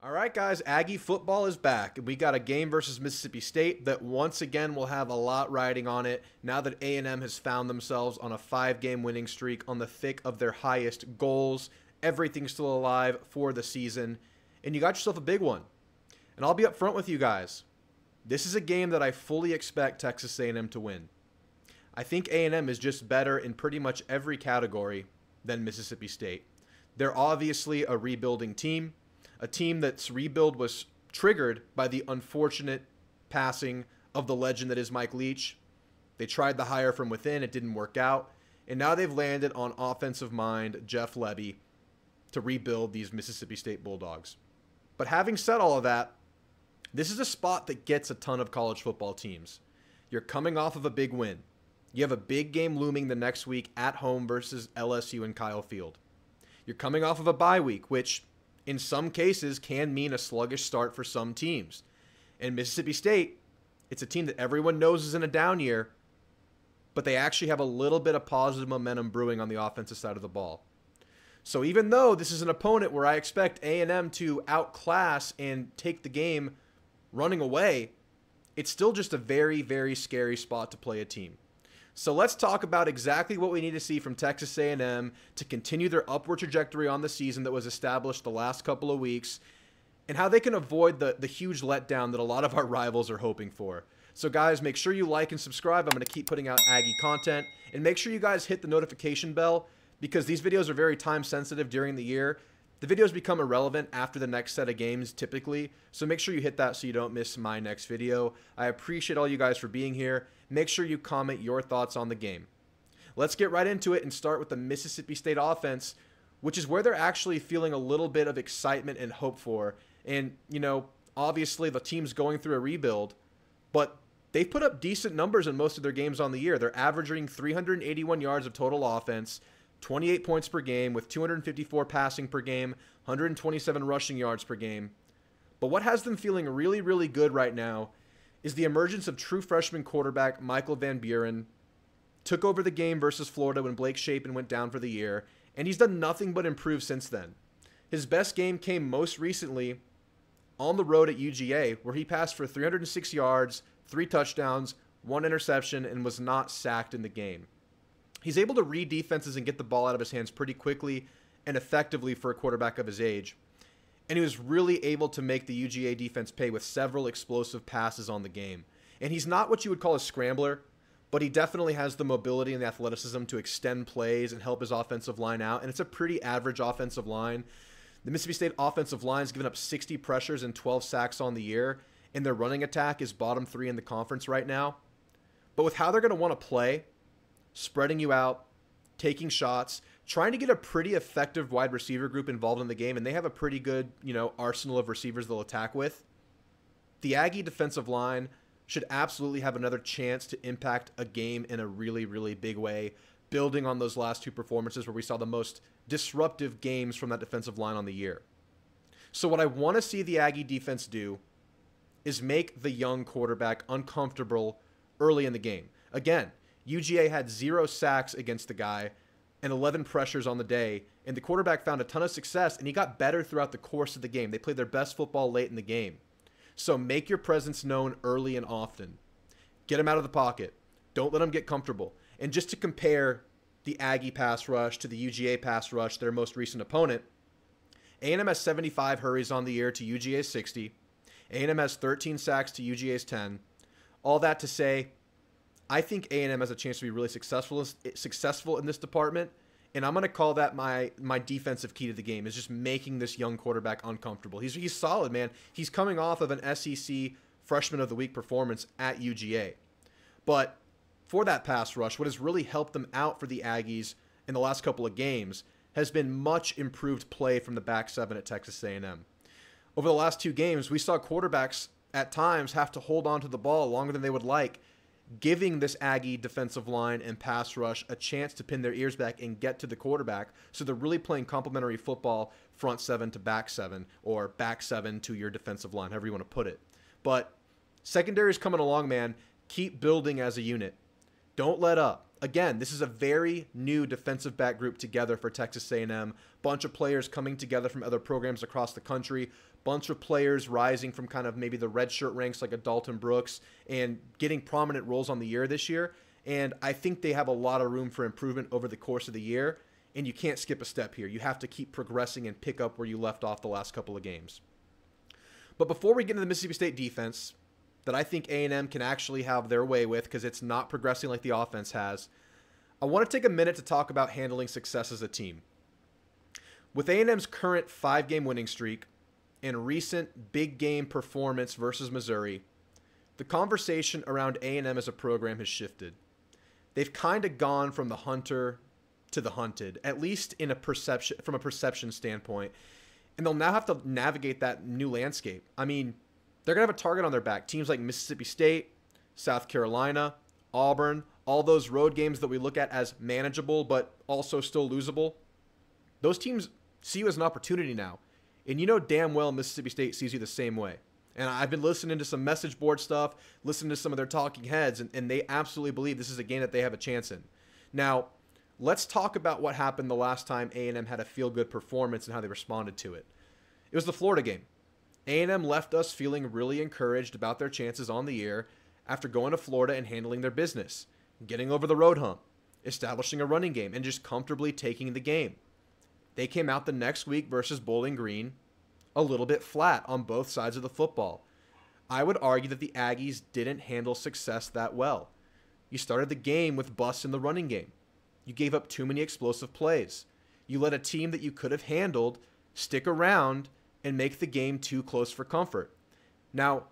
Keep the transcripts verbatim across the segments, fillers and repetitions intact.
All right, guys, Aggie football is back. We got a game versus Mississippi State that once again will have a lot riding on it now that A and M has found themselves on a five-game winning streak on the thick of their highest goals. Everything's still alive for the season, and you got yourself a big one. And I'll be up front with you guys. This is a game that I fully expect Texas A and M to win. I think A and M is just better in pretty much every category than Mississippi State. They're obviously a rebuilding team. A team that's rebuild was triggered by the unfortunate passing of the legend that is Mike Leach. They tried the hire from within. It didn't work out. And now they've landed on offensive mind Jeff Lebby to rebuild these Mississippi State Bulldogs. But having said all of that, this is a spot that gets a ton of college football teams. You're coming off of a big win. You have a big game looming the next week at home versus L S U and Kyle Field. You're coming off of a bye week, which in some cases can mean a sluggish start for some teams. And Mississippi State, it's a team that everyone knows is in a down year, but they actually have a little bit of positive momentum brewing on the offensive side of the ball. So even though this is an opponent where I expect A and M to outclass and take the game running away, it's still just a very, very scary spot to play a team. So let's talk about exactly what we need to see from Texas A and M to continue their upward trajectory on the season that was established the last couple of weeks and how they can avoid the, the huge letdown that a lot of our rivals are hoping for. So guys, make sure you like and subscribe. I'm going to keep putting out Aggie content, and make sure you guys hit the notification bell because these videos are very time sensitive during the year. The videos become irrelevant after the next set of games typically, so make sure you hit that so you don't miss my next video. I appreciate all you guys for being here. Make sure you comment your thoughts on the game. Let's get right into it and start with the Mississippi State offense, which is where they're actually feeling a little bit of excitement and hope for. And, you know, obviously the team's going through a rebuild, but they've put up decent numbers in most of their games on the year. They're averaging three hundred eighty-one yards of total offense, twenty-eight points per game with two hundred fifty-four passing per game, one hundred twenty-seven rushing yards per game. But what has them feeling really, really good right now is the emergence of true freshman quarterback Michael Van Buren. Took over the game versus Florida when Blake Shapen went down for the year, and he's done nothing but improve since then. His best game came most recently on the road at U G A, where he passed for three hundred six yards, three touchdowns, one interception, and was not sacked in the game. He's able to read defenses and get the ball out of his hands pretty quickly and effectively for a quarterback of his age. And he was really able to make the U G A defense pay with several explosive passes on the game. And he's not what you would call a scrambler, but he definitely has the mobility and the athleticism to extend plays and help his offensive line out. And it's a pretty average offensive line. The Mississippi State offensive line's given up sixty pressures and twelve sacks on the year, and their running attack is bottom three in the conference right now. But with how they're going to want to play, spreading you out, taking shots, trying to get a pretty effective wide receiver group involved in the game, and they have a pretty good, you know, arsenal of receivers they'll attack with. The Aggie defensive line should absolutely have another chance to impact a game in a really, really big way, building on those last two performances where we saw the most disruptive games from that defensive line on the year. So what I want to see the Aggie defense do is make the young quarterback uncomfortable early in the game. Again, U G A had zero sacks against the guy and eleven pressures on the day, and the quarterback found a ton of success, and he got better throughout the course of the game. They played their best football late in the game. So make your presence known early and often. Get him out of the pocket. Don't let him get comfortable. And just to compare the Aggie pass rush to the U G A pass rush, their most recent opponent, A and M has seventy-five hurries on the year to U G A's sixty. A and M has thirteen sacks to U G A's ten. All that to say, I think A and M has a chance to be really successful successful in this department, and I'm going to call that my my defensive key to the game is just making this young quarterback uncomfortable. He's, he's solid, man. He's coming off of an S E C Freshman of the Week performance at U G A. But for that pass rush, what has really helped them out for the Aggies in the last couple of games has been much improved play from the back seven at Texas A and M. Over the last two games, we saw quarterbacks at times have to hold on to the ball longer than they would like, giving this Aggie defensive line and pass rush a chance to pin their ears back and get to the quarterback. So they're really playing complementary football, front seven to back seven, or back seven to your defensive line, however you want to put it. But secondary is coming along, man. Keep building as a unit. Don't let up. Again, this is a very new defensive back group together for Texas A and M. Bunch of players coming together from other programs across the country, bunch of players rising from kind of maybe the redshirt ranks like a Dalton Brooks and getting prominent roles on the year this year. And I think they have a lot of room for improvement over the course of the year. And you can't skip a step here. You have to keep progressing and pick up where you left off the last couple of games. But before we get into the Mississippi State defense, that I think A and M can actually have their way with because it's not progressing like the offense has, I want to take a minute to talk about handling success as a team. With A and M's current five-game winning streak and recent big-game performance versus Missouri, the conversation around A and M as a program has shifted. They've kind of gone from the hunter to the hunted, at least in a perception from a perception standpoint. And they'll now have to navigate that new landscape. I mean, they're going to have a target on their back. Teams like Mississippi State, South Carolina, Auburn, all those road games that we look at as manageable but also still losable. Those teams see you as an opportunity now. And you know damn well Mississippi State sees you the same way. And I've been listening to some message board stuff, listening to some of their talking heads, and, and they absolutely believe this is a game that they have a chance in. Now, let's talk about what happened the last time A and M had a feel-good performance and how they responded to it. It was the Florida game. A and M left us feeling really encouraged about their chances on the year after going to Florida and handling their business, getting over the road hump, establishing a running game, and just comfortably taking the game. They came out the next week versus Bowling Green a little bit flat on both sides of the football. I would argue that the Aggies didn't handle success that well. You started the game with busts in the running game. You gave up too many explosive plays. You let a team that you could have handled stick around and make the game too close for comfort. Now,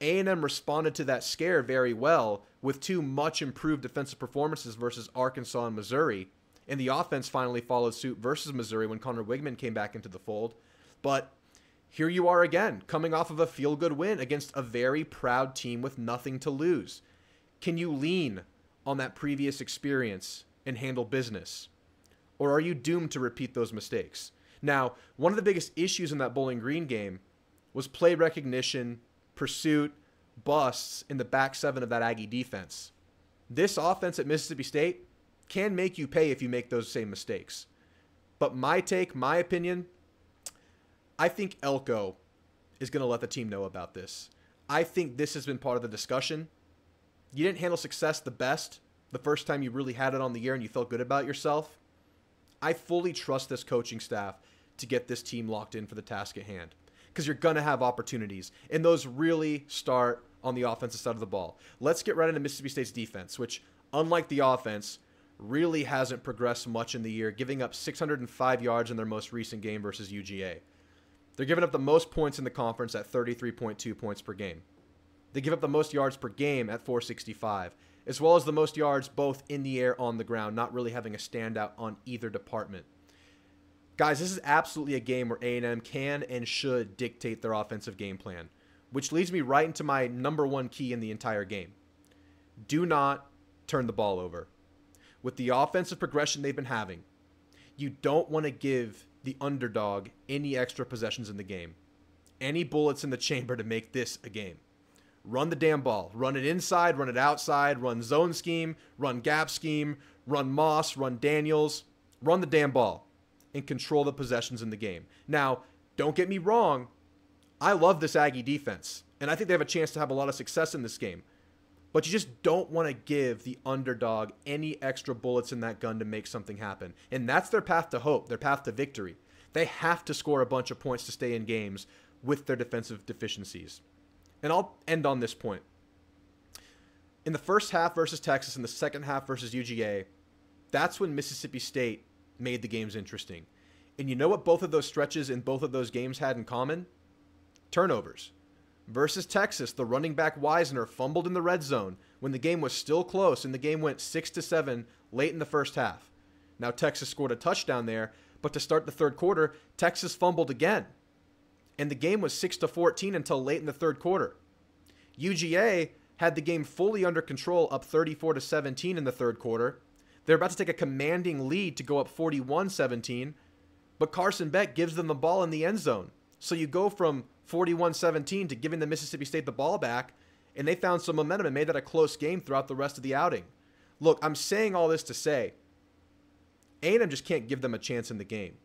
A and M responded to that scare very well with two much improved defensive performances versus Arkansas and Missouri, and the offense finally followed suit versus Missouri when Connor Wigman came back into the fold. But here you are again, coming off of a feel-good win against a very proud team with nothing to lose. Can you lean on that previous experience and handle business? Or are you doomed to repeat those mistakes? Now, one of the biggest issues in that Bowling Green game was play recognition, pursuit, busts in the back seven of that Aggie defense. This offense at Mississippi State can make you pay if you make those same mistakes. But my take, my opinion, I think Elko is going to let the team know about this. I think this has been part of the discussion. You didn't handle success the best the first time you really had it on the year and you felt good about yourself. I fully trust this coaching staff to get this team locked in for the task at hand because you're going to have opportunities, and those really start on the offensive side of the ball. Let's get right into Mississippi State's defense, which, unlike the offense, really hasn't progressed much in the year, giving up six hundred five yards in their most recent game versus U G A. They're giving up the most points in the conference at thirty-three point two points per game. They give up the most yards per game at four sixty-five. As well as the most yards both in the air, on the ground, not really having a standout on either department. Guys, this is absolutely a game where A and M can and should dictate their offensive game plan, which leads me right into my number one key in the entire game. Do not turn the ball over. With the offensive progression they've been having, you don't want to give the underdog any extra possessions in the game, any bullets in the chamber to make this a game. Run the damn ball. Run it inside, run it outside, run zone scheme, run gap scheme, run Moss, run Daniels. Run the damn ball and control the possessions in the game. Now, don't get me wrong. I love this Aggie defense, and I think they have a chance to have a lot of success in this game. But you just don't want to give the underdog any extra bullets in that gun to make something happen. And that's their path to hope, their path to victory. They have to score a bunch of points to stay in games with their defensive deficiencies. And I'll end on this point. In the first half versus Texas and the second half versus U G A, that's when Mississippi State made the games interesting. And you know what both of those stretches in both of those games had in common? Turnovers. Versus Texas, the running back Wisner fumbled in the red zone when the game was still close and the game went six to seven late in the first half. Now Texas scored a touchdown there, but to start the third quarter, Texas fumbled again. And the game was six to fourteen until late in the third quarter. U G A had the game fully under control, up thirty-four to seventeen in the third quarter. They're about to take a commanding lead to go up forty-one seventeen, but Carson Beck gives them the ball in the end zone. So you go from forty-one seventeen to giving the Mississippi State the ball back, and they found some momentum and made that a close game throughout the rest of the outing. Look, I'm saying all this to say, A and M just can't give them a chance in the game.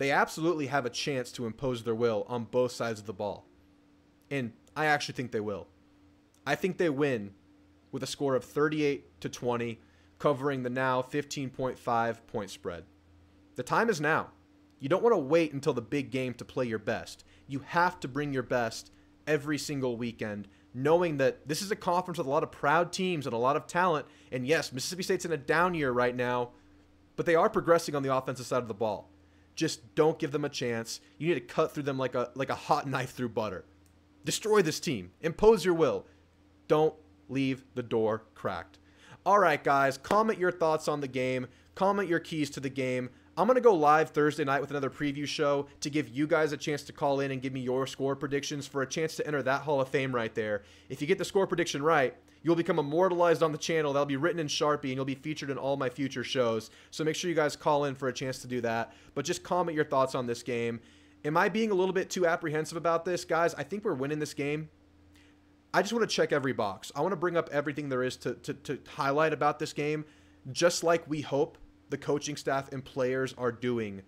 they absolutely have a chance to impose their will on both sides of the ball. And I actually think they will. I think they win with a score of thirty-eight to twenty, covering the now fifteen point five point spread. The time is now. You don't want to wait until the big game to play your best. You have to bring your best every single weekend, knowing that this is a conference with a lot of proud teams and a lot of talent. And yes, Mississippi State's in a down year right now, but they are progressing on the offensive side of the ball. Just don't give them a chance. You need to cut through them like a like a hot knife through butter. Destroy this team. Impose your will. Don't leave the door cracked. All right, guys, comment your thoughts on the game. Comment your keys to the game. I'm going to go live Thursday night with another preview show to give you guys a chance to call in and give me your score predictions for a chance to enter that Hall of Fame right there. If you get the score prediction right, you'll become immortalized on the channel. That'll be written in Sharpie, and you'll be featured in all my future shows. So make sure you guys call in for a chance to do that. But just comment your thoughts on this game. Am I being a little bit too apprehensive about this, guys? I think we're winning this game. I just want to check every box. I want to bring up everything there is to, to, to highlight about this game, just like we hope the coaching staff and players are doing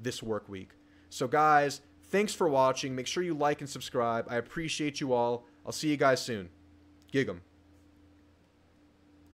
this work week. So guys, thanks for watching. Make sure you like and subscribe. I appreciate you all. I'll see you guys soon. Gig 'em.